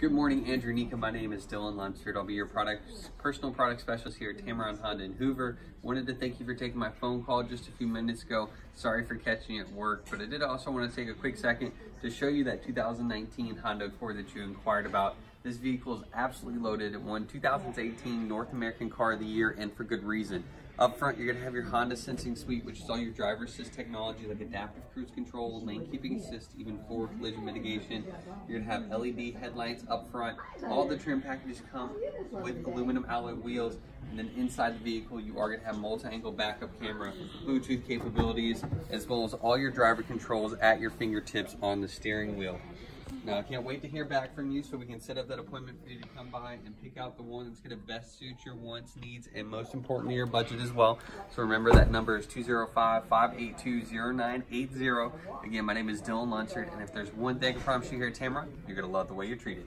Good morning, Andrew Nika. My name is Dylan Lunsford. I'll be your personal product specialist here at Tameron Honda and Hoover. Wanted to thank you for taking my phone call just a few minutes ago. Sorry for catching you at work, but I did also want to take a quick second to show you that 2019 Honda Accord that you inquired about. This vehicle is absolutely loaded. It won 2018 North American Car of the Year, and for good reason. Up front, you're gonna have your Honda Sensing Suite, which is all your driver assist technology like adaptive cruise control, lane keeping assist, even forward collision mitigation. You're gonna have LED headlights up front. All the trim packages come with aluminum alloy wheels, and then inside the vehicle, you are gonna have multi-angle backup camera, Bluetooth capabilities, as well as all your driver controls at your fingertips on the steering wheel. Now, I can't wait to hear back from you so we can set up that appointment for you to come by and pick out the one that's going to best suit your wants, needs, and most importantly, your budget as well. So remember, that number is 205-582-0980. Again, my name is Dylan Lunsford, and if there's one thing I promise you here at Tameron, you're going to love the way you're treated.